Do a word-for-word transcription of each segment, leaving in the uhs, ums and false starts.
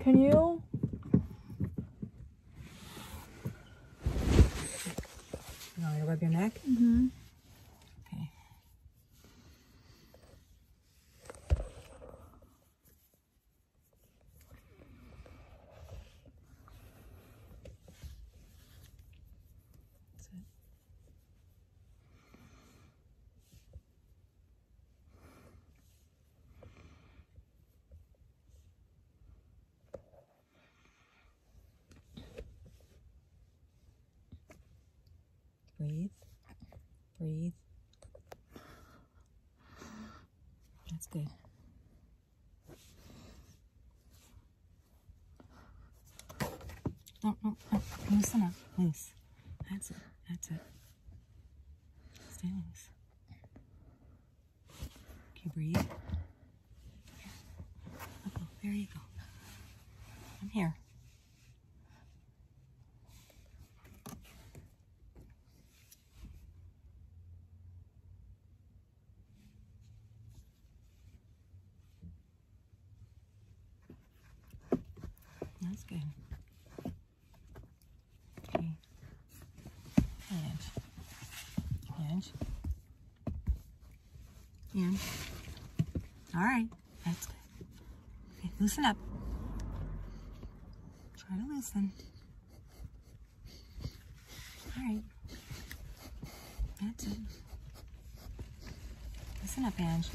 Can you? Now you rub your neck. Mm-hmm. Okay. That's it. Breathe, breathe. That's good. No, no, no. Loosen up, loose. That's it, that's it. Stay loose. Okay, breathe. Okay, there you go. I'm here. That's good. Okay. Hinge. Hinge. Hinge. All right. That's good. Okay, loosen up. Try to loosen. All right. That's it. Loosen up, Ange.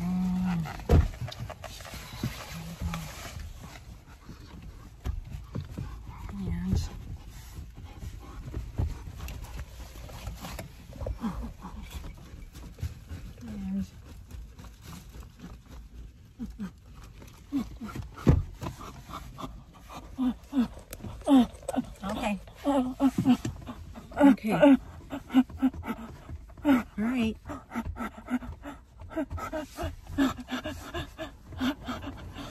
Mm. Okay.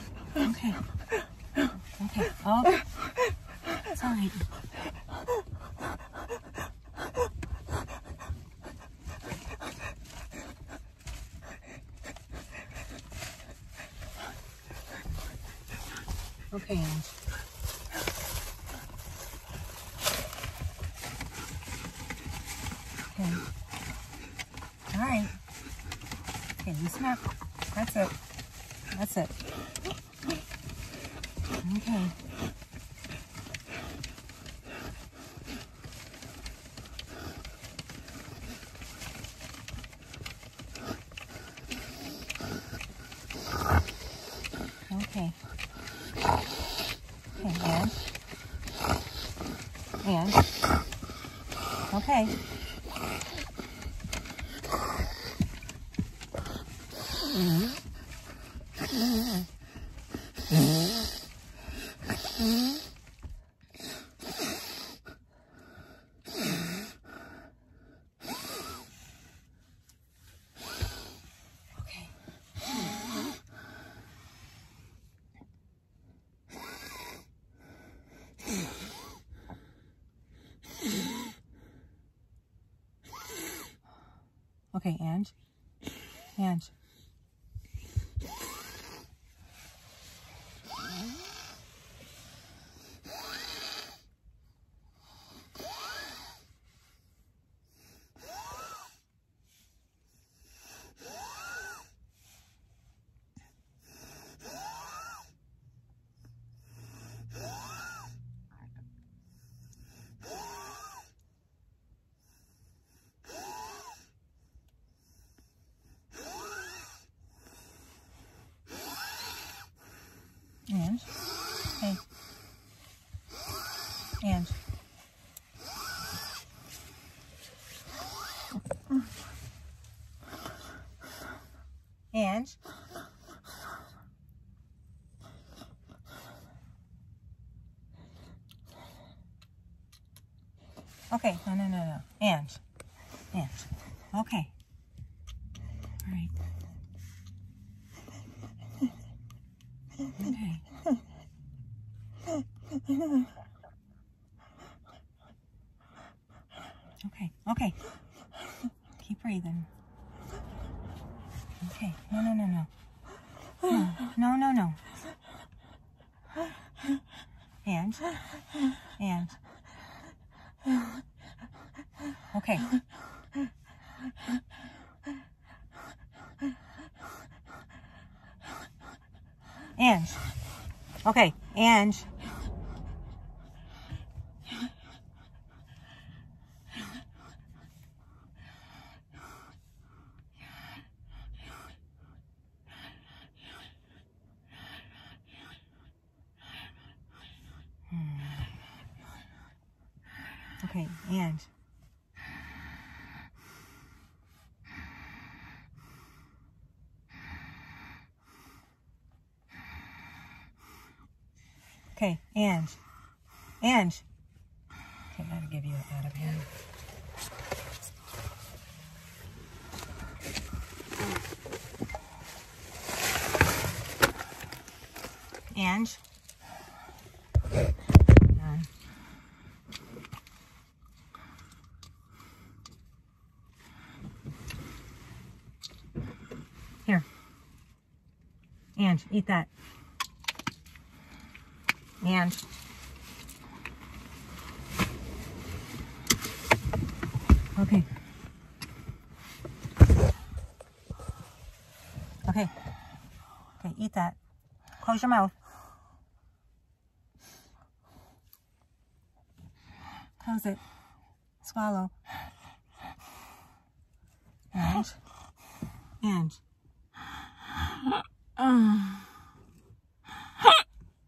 Okay. All right. Okay. Okay. Oh. It's all right. Okay. Okay. All right. Okay, loosen up. That's it. That's it. Okay. Okay. Okay, and, and, okay. Mm-hmm. Mm-hmm. Mm-hmm. Okay, Ange. Ange. And, hey, and, and, okay, no, no, no, no, and, and, okay, all right. Okay. Okay, okay. Keep breathing. Okay, no, no, no, no. No, no, no, no. and, and, okay. And, okay, and, okay, and, okay, and, and, okay, that'll give you it out of here. And, done. Here, and eat that. And okay, okay, okay, eat that. Close your mouth. Close it. Swallow. And and. Um.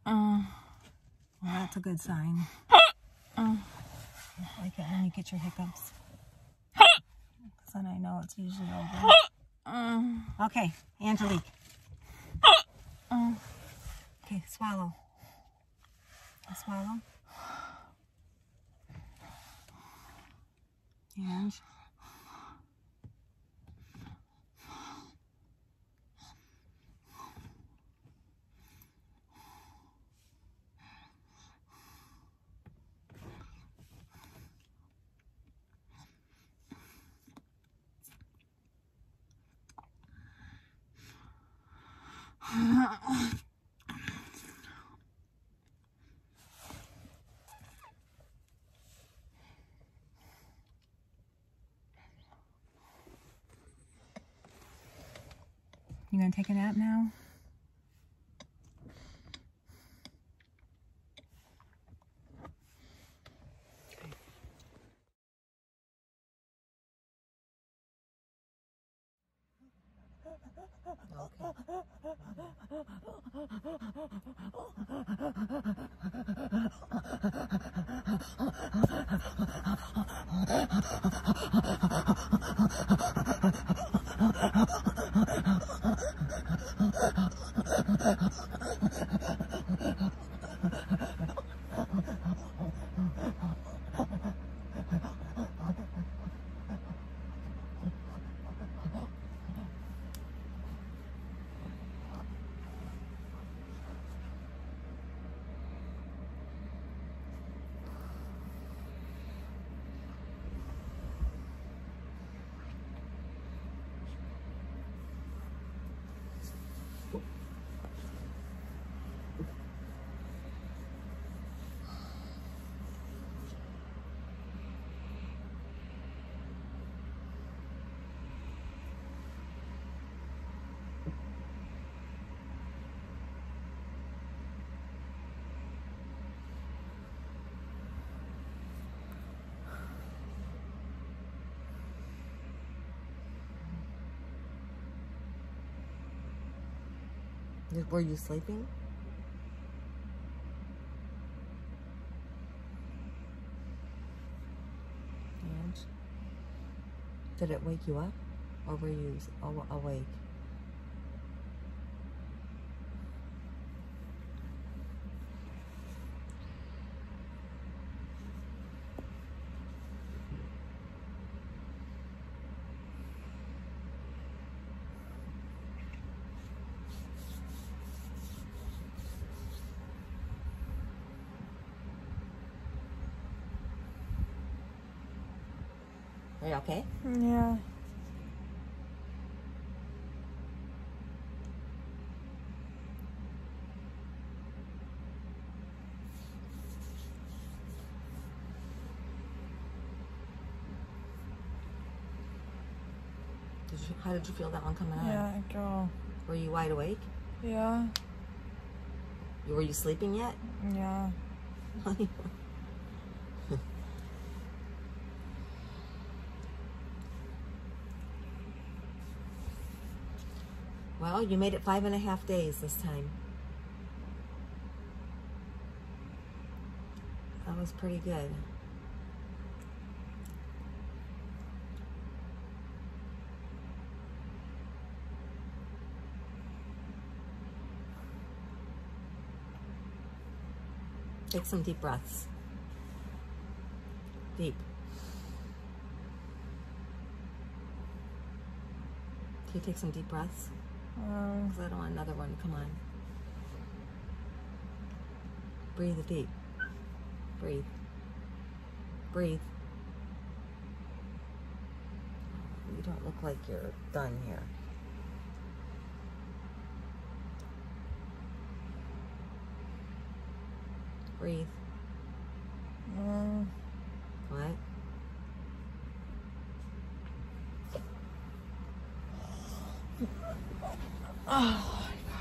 Um. Well, that's a good sign. Oh, I like it when you get your hiccups. Because then I know it's usually over. Okay, Angelique. Oh. Okay, swallow. Swallow. And... You gonna take a nap now? Were you sleeping? And did it wake you up, or were you awake? Are you okay? Yeah. Did you, how did you feel that one coming yeah, out? Yeah, girl. Were you wide awake? Yeah. You, were you sleeping yet? Yeah. Honey. Well, you made it five and a half days this time. That was pretty good. Take some deep breaths. Deep. Can you take some deep breaths? Because I don't want another one. Come on. Breathe deep. Breathe. Breathe. You don't look like you're done here. Breathe. Mm. What? Oh my God.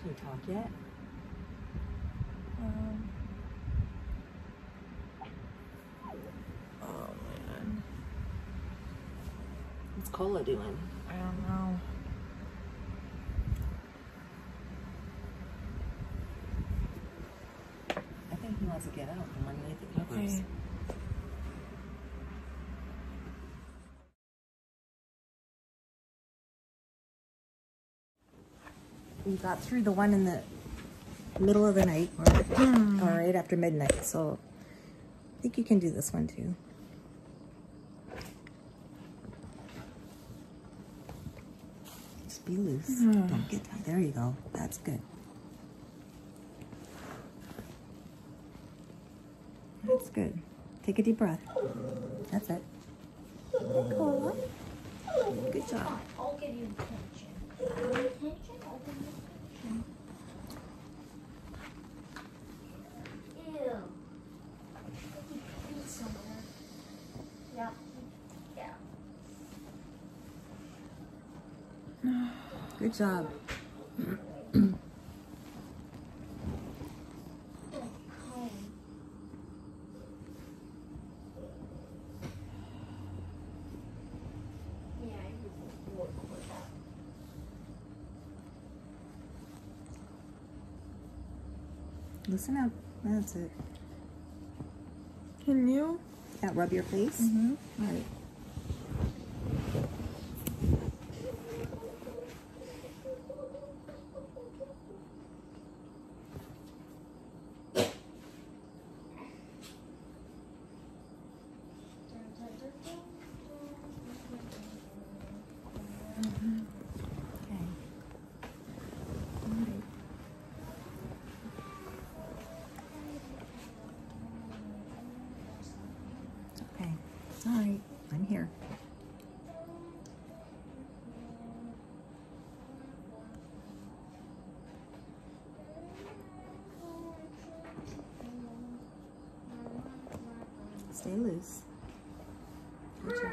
Can you talk yet? Um. Oh man. What's Cola doing? I don't know. I think he wants to get out from underneath the covers. Okay. We got through the one in the middle of the night, or, mm. or right after midnight, so I think you can do this one too. Just be loose. Mm. Don't get tight. There you go. That's good. That's good. Take a deep breath. That's it. Cool. Good job. I'll give you attention. Good job. Listen up. That's it. Can you? Yeah, rub your face. Mm-hmm. All right. Alright, I'm here. Stay loose. Good job.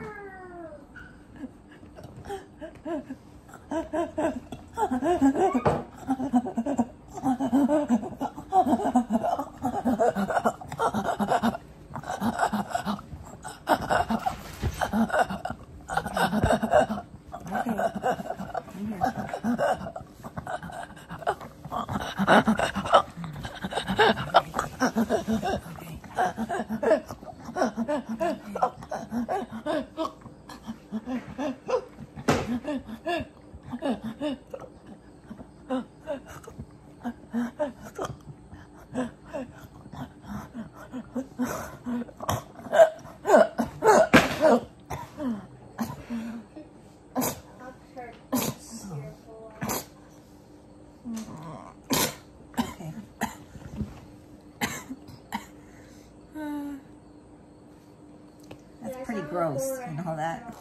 Gross and all that.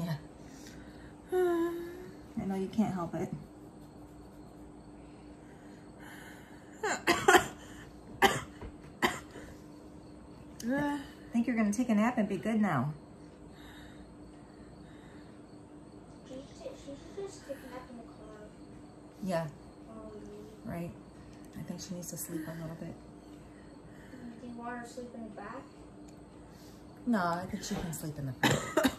Yeah. I know you can't help it. I think you're gonna take a nap and be good now. She should just take a nap in the car. Yeah. Right. I think she needs to sleep a little bit. Do you want her to sleep in the back? No, I think she can sleep in the back.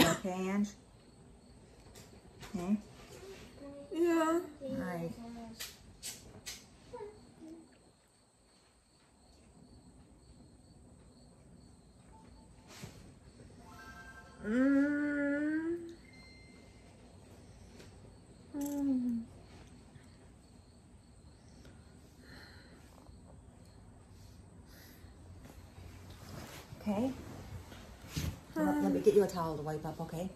Okay, Ange? Okay? Yeah. All right. Mm. Mm. Okay. Let, let me get you a towel to wipe up, okay?